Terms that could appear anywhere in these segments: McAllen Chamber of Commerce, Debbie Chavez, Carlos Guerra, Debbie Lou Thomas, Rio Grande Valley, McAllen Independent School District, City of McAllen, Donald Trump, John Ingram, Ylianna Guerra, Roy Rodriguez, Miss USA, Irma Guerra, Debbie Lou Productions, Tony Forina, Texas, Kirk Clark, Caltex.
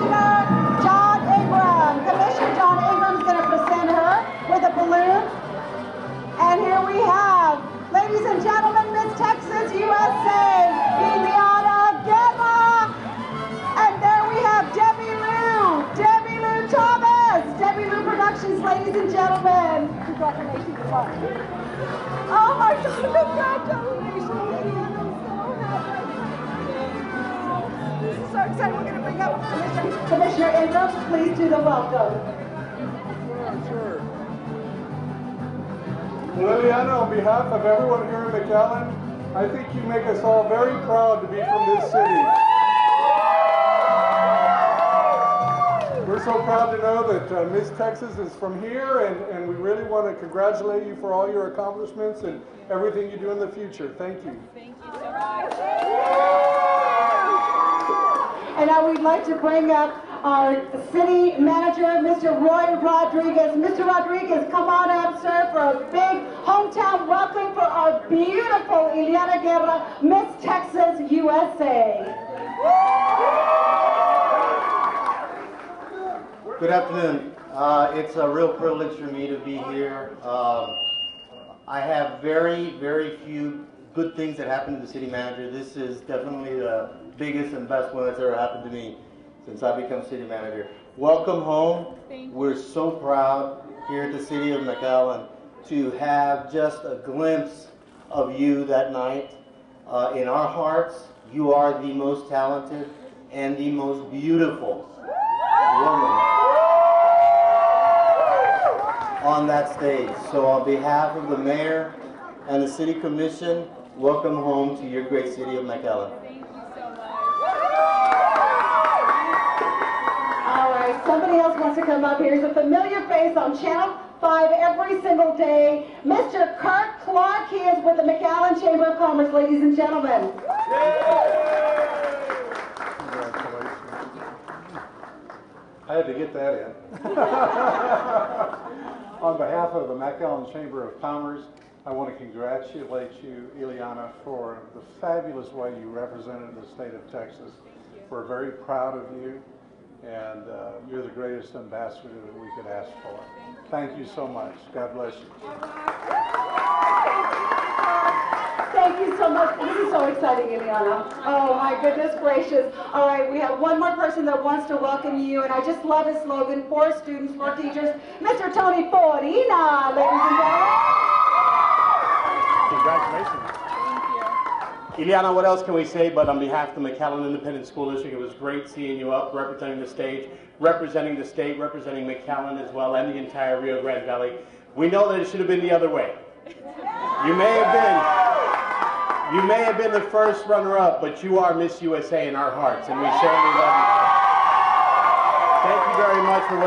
Commissioner John Ingram. Commissioner John Ingram's going to present her with a balloon. And here we have, ladies and gentlemen, Miss Texas, USA, Ylianna Guerra. And there we have Debbie Lou Thomas, Debbie Lou Productions, ladies and gentlemen. Congratulations. Oh my God, congratulations. So excited, we're going to bring up Commissioner Ingram. Please do the welcome. Sure. Well, Ylianna, on behalf of everyone here in McAllen, I think you make us all very proud to be from this city. We're so proud to know that Miss Texas is from here, and we really want to congratulate you for all your accomplishments and everything you do in the future. Thank you. Thank you so much. And I would like to bring up our city manager, Mr. Roy Rodriguez. Mr. Rodriguez, come on up, sir, for a big hometown welcome for our beautiful Ylianna Guerra, Miss Texas, USA. Good afternoon. It's a real privilege for me to be here. I have very, very few good things that happen to the city manager. This is definitely the biggest and best one that's ever happened to me since I've become city manager. Welcome home. We're so proud here at the city of McAllen to have just a glimpse of you that night. In our hearts, you are the most talented and the most beautiful woman on that stage. So on behalf of the mayor and the city commission, welcome home to your great city of McAllen. Somebody else wants to come up here. He's a familiar face on Channel 5 every single day. Mr. Kirk Clark, he is with the McAllen Chamber of Commerce, ladies and gentlemen. I had to get that in. On behalf of the McAllen Chamber of Commerce, I want to congratulate you, Ylianna, for the fabulous way you represented the state of Texas. We're very proud of you. And you're the greatest ambassador that we could ask for. Thank you so much. God bless you. Thank you so much. This is so exciting, Ylianna. Oh, my goodness gracious. All right, we have one more person that wants to welcome you, and I just love his slogan, for students, for teachers, Mr. Tony Forina, ladies and gentlemen. Congratulations. Ylianna, what else can we say, but on behalf of the McAllen Independent School District, it was great seeing you up, representing the stage, representing the state, representing McAllen as well, and the entire Rio Grande Valley. We know that it should have been the other way. You may have been the first runner-up, but you are Miss USA in our hearts, and we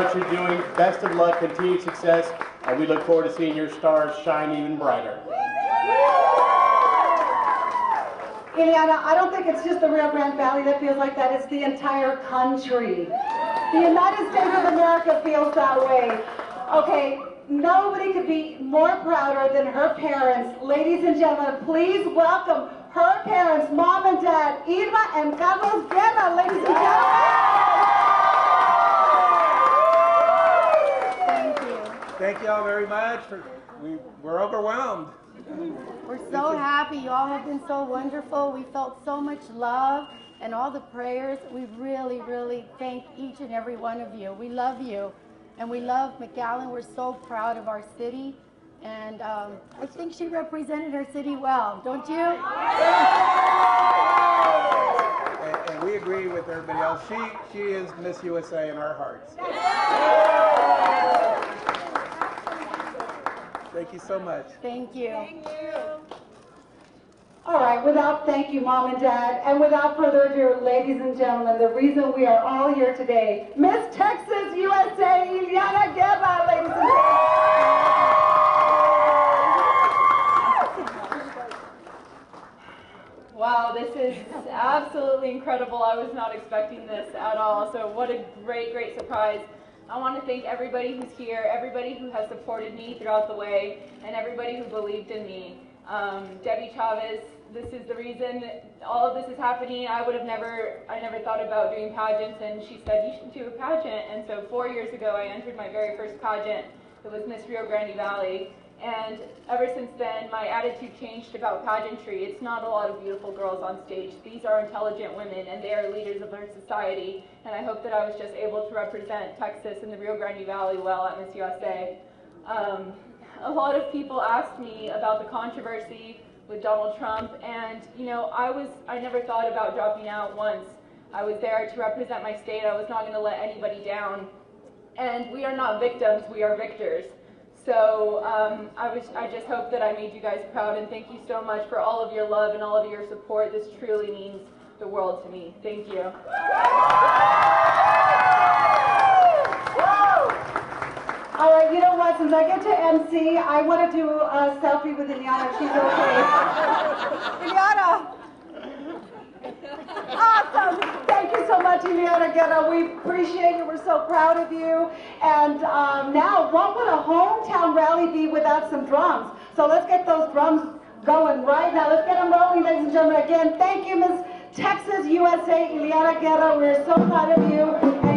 certainly love you. Thank you very much for what you're doing. Best of luck, continued success, and we look forward to seeing your stars shine even brighter. Ylianna, I don't think it's just the Rio Grande Valley that feels like that. It's the entire country. The United States of America feels that way. Okay, nobody could be more prouder than her parents. Ladies and gentlemen, please welcome her parents, Mom and Dad, Irma and Carlos Guerra, ladies and gentlemen. Thank you. Thank you all very much. We're overwhelmed. We're so happy. You all have been so wonderful. We felt so much love and all the prayers. We really, really thank each and every one of you. We love you, and we love McAllen. We're so proud of our city, and I think she represented her city well, don't you? And we agree with everybody else. She is Miss USA in our hearts. Thank you so much. Thank you. Thank you. All right, without thank you, Mom and Dad, and without further ado, ladies and gentlemen, the reason we are all here today, Miss Texas, USA, Ylianna Guerra, ladies and gentlemen. Wow, this is absolutely incredible. I was not expecting this at all, so what a great, great surprise. I want to thank everybody who's here, everybody who has supported me throughout the way, and everybody who believed in me. Debbie Chavez, this is the reason that all of this is happening. I never thought about doing pageants, and she said, you should do a pageant. And so 4 years ago, I entered my very first pageant. It was Miss Rio Grande Valley. And ever since then, my attitude changed about pageantry. It's not a lot of beautiful girls on stage. These are intelligent women, and they are leaders of our society. And I hope that I was just able to represent Texas and the Rio Grande Valley well at Miss USA. A lot of people asked me about the controversy with Donald Trump, and you know, I never thought about dropping out once. I was there to represent my state. I was not going to let anybody down. And we are not victims, we are victors. So I just hope that I made you guys proud, and thank you so much for all of your love and all of your support. This truly means the world to me. Thank you. All right, you know what, since I get to MC, I want to do a selfie with Ylianna. She's okay. Ylianna! Awesome! Thank you so much, Ylianna Guerra. We appreciate you. We're so proud of you. And now, what would a hometown rally be without some drums? So let's get those drums going right now. Let's get them rolling, ladies and gentlemen. Again, thank you, Miss Texas USA, Ylianna Guerra. We're so proud of you.